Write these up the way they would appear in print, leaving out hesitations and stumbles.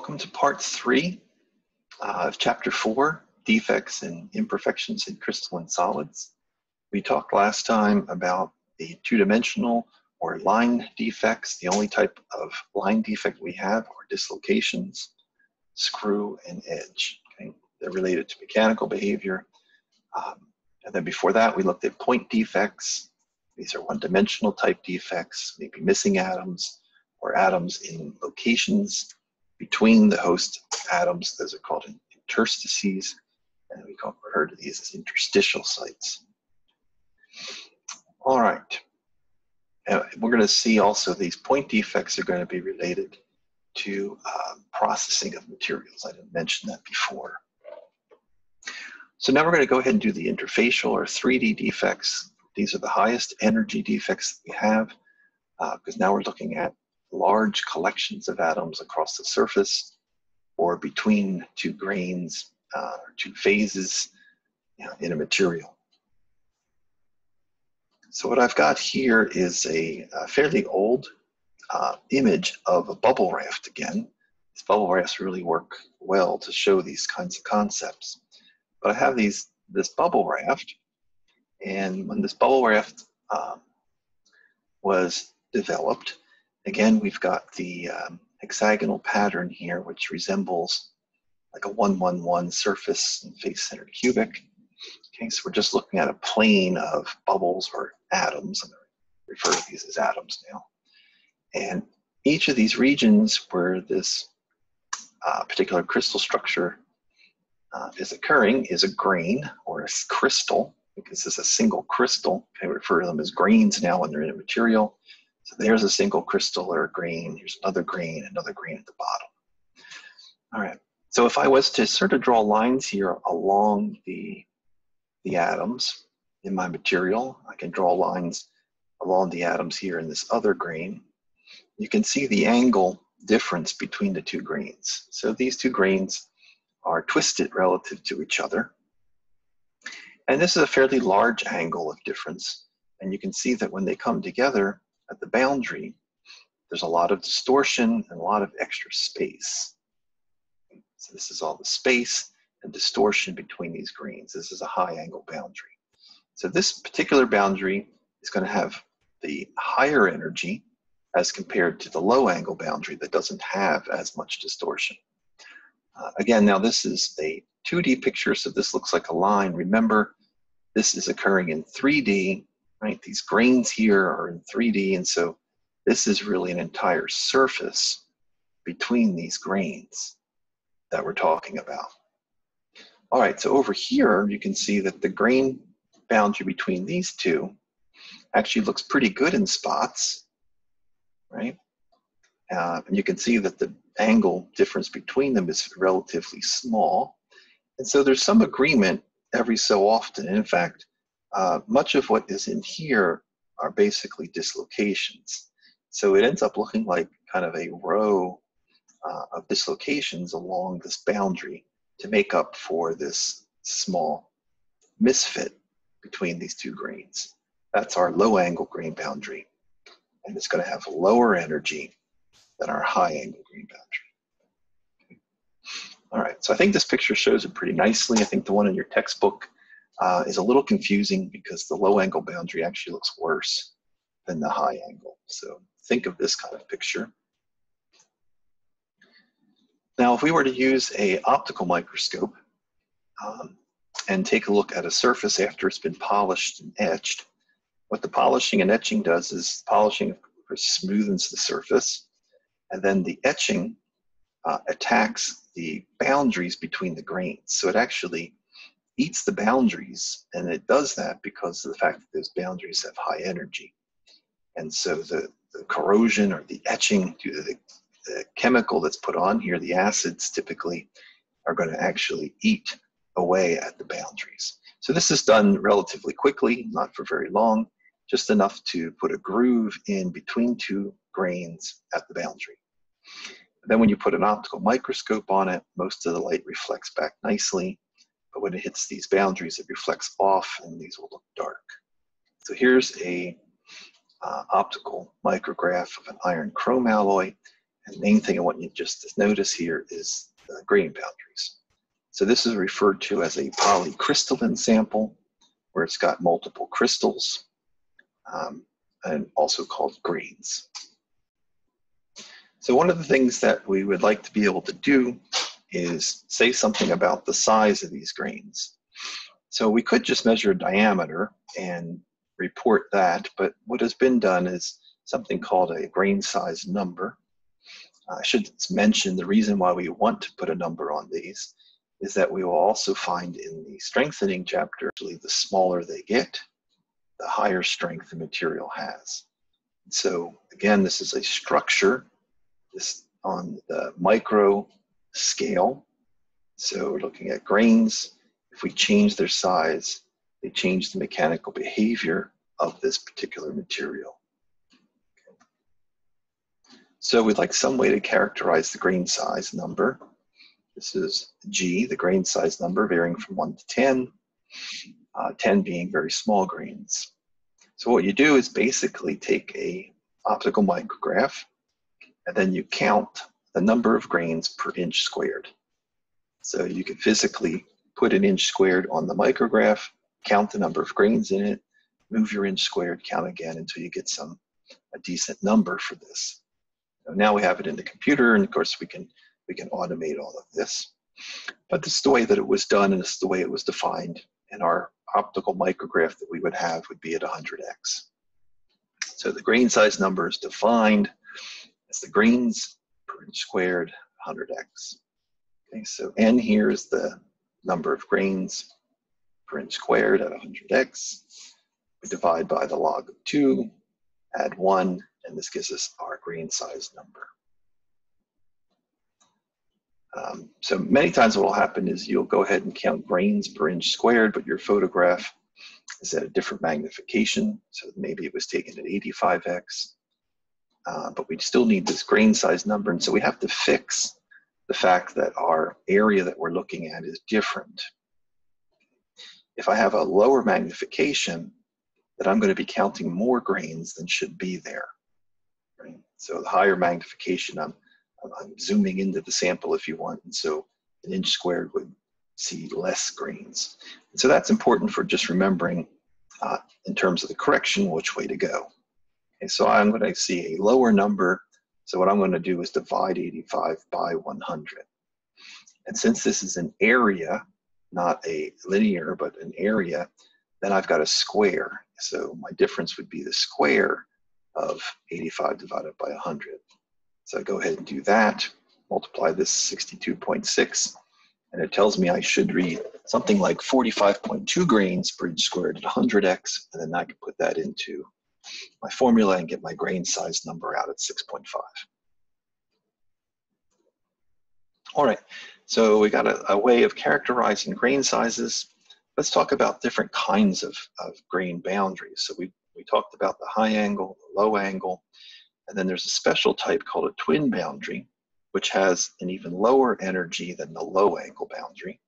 Welcome to part 3 of chapter 4, defects and imperfections in crystalline solids. We talked last time about the two-dimensional or line defects. The only type of line defect we have are dislocations, screw, and edge. Okay? They're related to mechanical behavior. And then before that, we looked at point defects. These are one-dimensional type defects, maybe missing atoms or atoms in locations between the host atoms. Those are called interstices, and we refer to these as interstitial sites. All right, and we're going to see also these point defects are going to be related to processing of materials. I didn't mention that before. So now we're going to go ahead and do the interfacial or 3D defects. These are the highest energy defects that we have because now we're looking at large collections of atoms across the surface or between two grains or two phases in a material. So what I've got here is a fairly old image of a bubble raft again. These bubble rafts really work well to show these kinds of concepts. But I have this bubble raft, and when this bubble raft was developed, again, we've got the hexagonal pattern here, which resembles like a 1-1-1 surface in face-centered cubic. Okay, so we're just looking at a plane of bubbles or atoms. I'm going to refer to these as atoms now. And each of these regions where this particular crystal structure is occurring is a grain or a crystal. Because this is a single crystal. Okay, we refer to them as grains now when they're in a material. So there's a single crystal or a grain. Here's another grain at the bottom. All right. So if I was to sort of draw lines here along the atoms in my material, I can draw lines along the atoms here in this other grain. You can see the angle difference between the two grains. So these two grains are twisted relative to each other. And this is a fairly large angle of difference. And you can see that when they come together, at the boundary, there's a lot of distortion and a lot of extra space. So this is all the space and distortion between these grains. This is a high angle boundary. So this particular boundary is going to have the higher energy as compared to the low angle boundary that doesn't have as much distortion. Again, now this is a 2D picture, so this looks like a line. Remember, this is occurring in 3D. Right, these grains here are in 3D, and so this is really an entire surface between these grains that we're talking about. All right, so over here, you can see that the grain boundary between these two actually looks pretty good in spots, right? And you can see that the angle difference between them is relatively small. And so there's some agreement every so often, and in fact, much of what is in here are basically dislocations. So it ends up looking like kind of a row of dislocations along this boundary to make up for this small misfit between these two grains. That's our low angle grain boundary. And it's going to have lower energy than our high angle grain boundary. Okay. All right, so I think this picture shows it pretty nicely. I think the one in your textbook is a little confusing because the low angle boundary actually looks worse than the high angle. So think of this kind of picture. Now, if we were to use an optical microscope and take a look at a surface after it's been polished and etched, what the polishing and etching does is polishing smoothens the surface, and then the etching attacks the boundaries between the grains. So it actually eats the boundaries, and it does that because of the fact that those boundaries have high energy. And so the corrosion or the etching due to the chemical that's put on here, the acids typically, are going to actually eat away at the boundaries. So this is done relatively quickly, not for very long, just enough to put a groove in between two grains at the boundary. And then when you put an optical microscope on it, most of the light reflects back nicely. But when it hits these boundaries, it reflects off, and these will look dark. So here's a optical micrograph of an iron chrome alloy, And the main thing I want you just to notice here is the gradient boundaries. So this is referred to as a polycrystalline sample, where it's got multiple crystals, and also called grains. So one of the things that we would like to be able to do is say something about the size of these grains. So we could just measure diameter and report that, but what has been done is something called a grain size number. I should mention the reason why we want to put a number on these is that we will also find in the strengthening chapter, actually the smaller they get, the higher strength the material has. So again, this is a structure, this on the micro scale. So we're looking at grains. If we change their size, they change the mechanical behavior of this particular material. Okay. So we'd like some way to characterize the grain size number. This is G, the grain size number, varying from 1 to 10, 10 being very small grains. So what you do is basically take an optical micrograph, and then you count the number of grains per inch squared. So you can physically put an inch squared on the micrograph, count the number of grains in it, move your inch squared, count again until you get a decent number for this. So now we have it in the computer, and of course we can automate all of this. But this is the way that it was done, and this is the way it was defined, and our optical micrograph that we would have would be at 100x. So the grain size number is defined as the grains per inch squared, 100x. Okay, so n here is the number of grains per inch squared at 100x. We divide by the log of 2, add 1, and this gives us our grain size number. So many times what will happen is you'll go ahead and count grains per inch squared, but your photograph is at a different magnification. So maybe it was taken at 85x, but we still need this grain size number. And so we have to fix the fact that our area that we're looking at is different. If I have a lower magnification, then I'm going to be counting more grains than should be there. Right? So the higher magnification, I'm zooming into the sample if you want, and so an inch squared would see less grains. And so that's important for just remembering in terms of the correction which way to go. Okay, so I'm going to see a lower number, so what I'm going to do is divide 85 by 100. And since this is an area, not a linear, but an area, then I've got a square. So my difference would be the square of 85 divided by 100. So I go ahead and do that, multiply this 62.6, and it tells me I should read something like 45.2 grains per inch squared at 100x, and then I can put that into my formula and get my grain size number out at 6.5. All right, so we got a way of characterizing grain sizes. Let's talk about different kinds of grain boundaries. So we talked about the high angle, the low angle, and then there's a special type called a twin boundary, which has an even lower energy than the low angle boundary.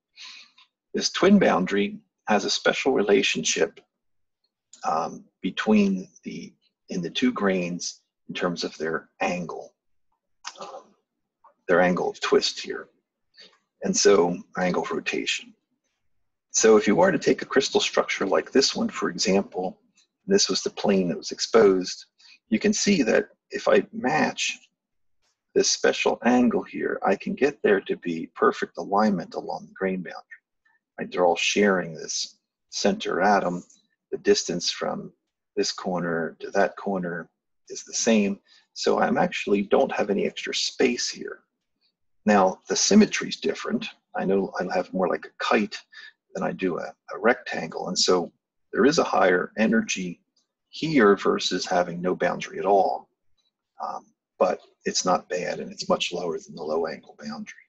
This twin boundary has a special relationship between in the two grains in terms of their angle of twist here, and so angle of rotation. So if you were to take a crystal structure like this one, for example, and this was the plane that was exposed, you can see that if I match this special angle here, I can get there to be perfect alignment along the grain boundary. Right? They're all sharing this center atom. The distance from this corner to that corner is the same. So I'm actually don't have any extra space here. Now, the symmetry is different. I know I have more like a kite than I do a rectangle. And so there is a higher energy here versus having no boundary at all. But it's not bad, and it's much lower than the low angle boundary.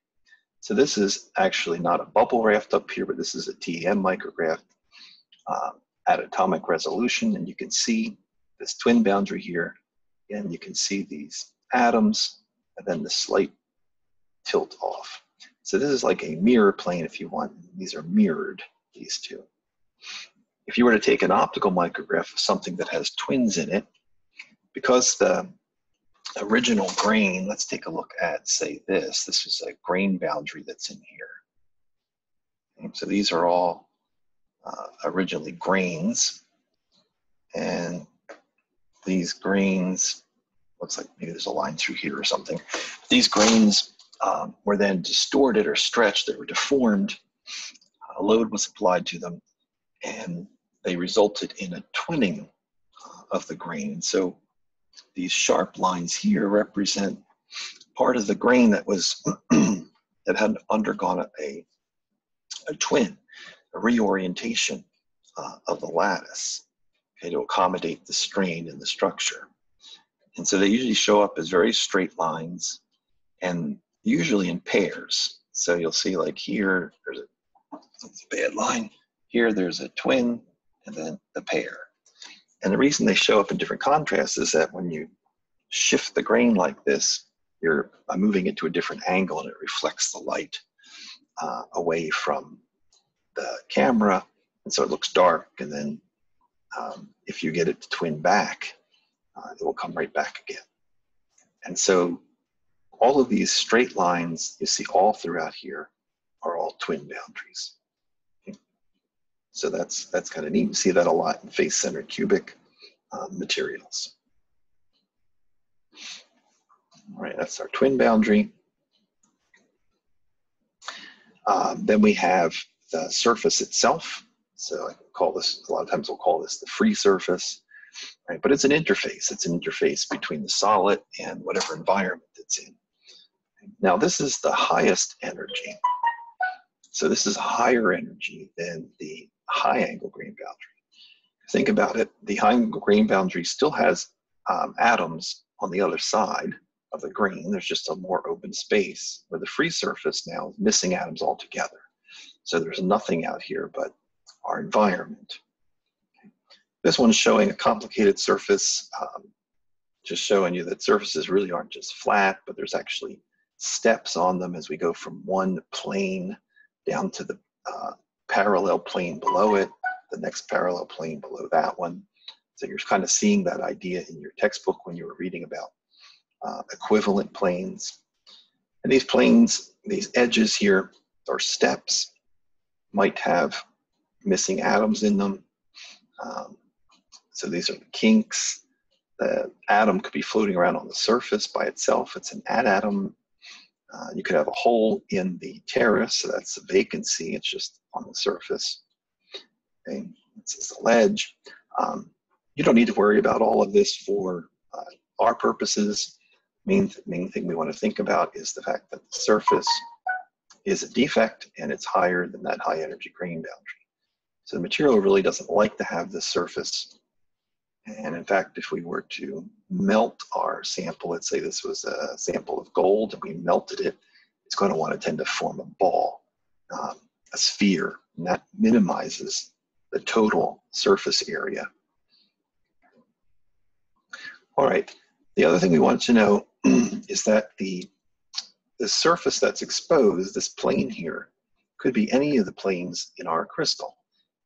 So this is actually not a bubble raft up here, but this is a TEM micrograph at atomic resolution, and you can see this twin boundary here, and you can see these atoms, and then the slight tilt off. So this is like a mirror plane, if you want. These are mirrored, these two. If you were to take an optical micrograph of something that has twins in it, because the original grain, let's take a look at, say, this. This is a grain boundary that's in here. And so these are all originally grains. And these grains, looks like maybe there's a line through here or something. These grains were then distorted or stretched. They were deformed. A load was applied to them, and they resulted in a twinning of the grain. So these sharp lines here represent part of the grain that was that had undergone a twin, a reorientation of the lattice, okay, to accommodate the strain in the structure. And so they usually show up as very straight lines, and usually in pairs. So you'll see, like here, there's a bad line. Here, there's a twin, and then a pair. And the reason they show up in different contrasts is that when you shift the grain like this, you're moving it to a different angle, and it reflects the light away from the camera. And so it looks dark. And then if you get it to twin back, it will come right back again. And so all of these straight lines you see all throughout here are all twin boundaries. So that's kind of neat. You see that a lot in face-centered cubic materials. All right, that's our twin boundary. Then we have the surface itself. So I call this, a lot of times we'll call this the free surface, right? But it's an interface. It's an interface between the solid and whatever environment it's in. Now this is the highest energy. So this is higher energy than the high angle grain boundary. Think about it, the high angle grain boundary still has atoms on the other side of the grain. There's just a more open space where the free surface now is missing atoms altogether. So there's nothing out here but our environment. Okay. This one's showing a complicated surface, just showing you that surfaces really aren't just flat, but there's actually steps on them as we go from one plane down to the parallel plane below it, the next parallel plane below that one. So you're kind of seeing that idea in your textbook when you were reading about equivalent planes. And these planes, these edges here, or steps, might have missing atoms in them. So these are the kinks. The atom could be floating around on the surface by itself. It's an adatom. You could have a hole in the terrace, so that's a vacancy, it's just on the surface. Okay, it's just a ledge. You don't need to worry about all of this for our purposes. Main thing we want to think about is the fact that the surface is a defect and it's higher than that high energy grain boundary. So the material really doesn't like to have this surface. And in fact, if we were to melt our sample, let's say this was a sample of gold and we melted it, it's going to want to tend to form a ball, a sphere, and that minimizes the total surface area. All right, the other thing we want to know is that the surface that's exposed, this plane here, could be any of the planes in our crystal.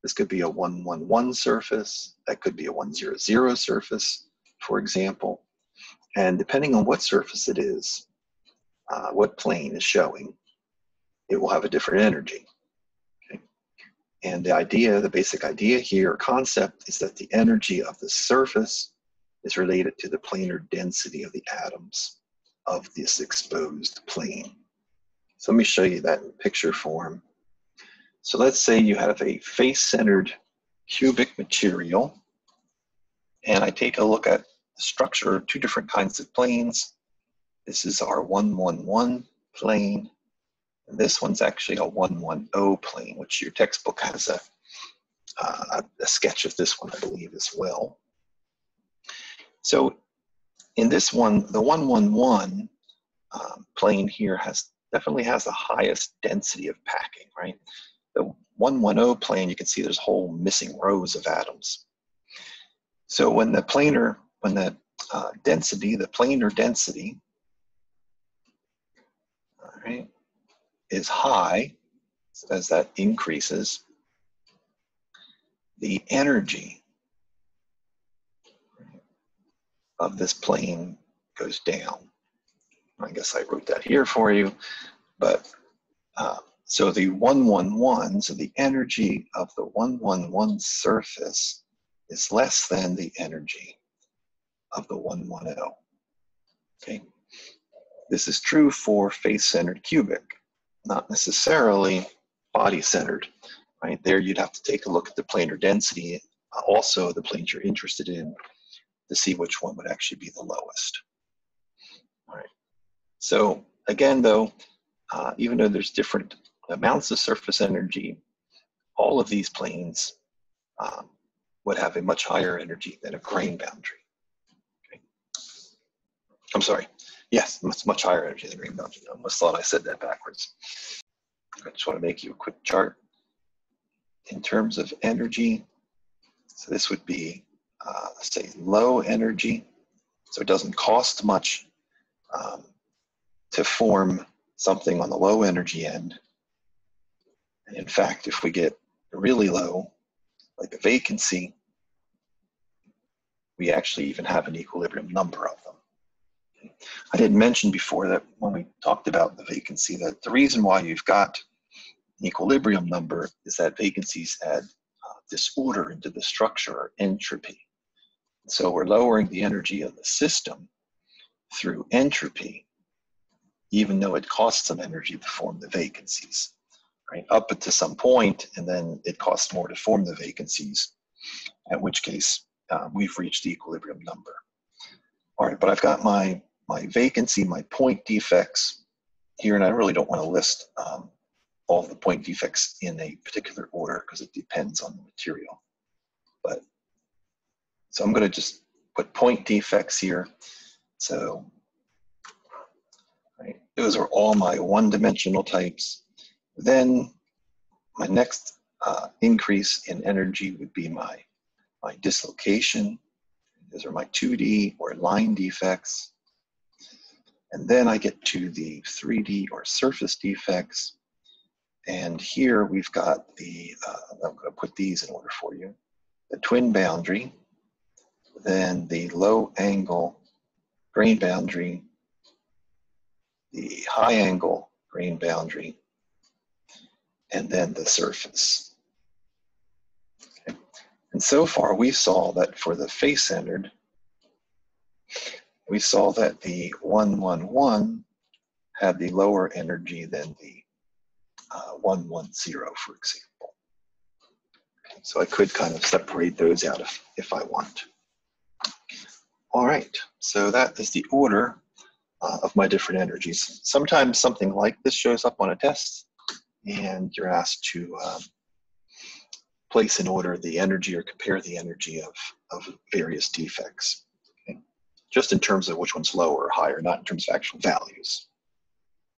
This could be a 1-1-1 surface, that could be a 1-0-0 surface, for example. And depending on what surface it is, what plane is showing, it will have a different energy. Okay? And the idea, the basic idea here, or concept, is that the energy of the surface is related to the planar density of the atoms of this exposed plane. So let me show you that in picture form. So let's say you have a face-centered cubic material, and I take a look at the structure of two different kinds of planes. This is our 1-1-1 plane, and this one's actually a 1-1-0 plane, which your textbook has a sketch of this one, I believe, as well. So in this one, the 1-1-1 plane here definitely has the highest density of packing, right? The 1-1-0 plane, you can see there's whole missing rows of atoms. So when the planar, when the density, the planar density, all right, is high, so as that increases, the energy of this plane goes down. I guess I wrote that here for you, but so the 111, so the energy of the 111 surface is less than the energy of the 110. Okay, this is true for face-centered cubic, not necessarily body-centered. Right there, you'd have to take a look at the planar density, also the planes you're interested in, to see which one would actually be the lowest. All right. So again, though, even though there's different amounts of surface energy, all of these planes would have a much higher energy than a grain boundary. Okay. I'm sorry. Yes, much higher energy than grain boundary. I almost thought I said that backwards. I just want to make you a quick chart in terms of energy. So this would be, say, low energy. So it doesn't cost much to form something on the low energy end. And in fact, if we get really low, like a vacancy, we actually even have an equilibrium number of them. I didn't mention before that when we talked about the vacancy, that the reason why you've got an equilibrium number is that vacancies add disorder into the structure, or entropy. So we're lowering the energy of the system through entropy, even though it costs some energy to form the vacancies, right? Up to some point, and then it costs more to form the vacancies, at which case we've reached the equilibrium number. All right, but I've got my vacancy, my point defects here, and I really don't want to list all the point defects in a particular order because it depends on the material. But so I'm going to just put point defects here. So right, those are all my one-dimensional types. Then my next increase in energy would be my dislocation. Those are my 2D or line defects. And then I get to the 3D or surface defects. And here we've got the, I'm going to put these in order for you, the twin boundary, then the low angle grain boundary, the high angle grain boundary, and then the surface. Okay. And so far we saw that for the face-centered, we saw that the 111 had the lower energy than the 110, for example. Okay, so I could kind of separate those out if I want. All right, so that is the order of my different energies. Sometimes something like this shows up on a test and you're asked to place in order the energy or compare the energy of various defects, okay? Just in terms of which one's lower or higher, not in terms of actual values.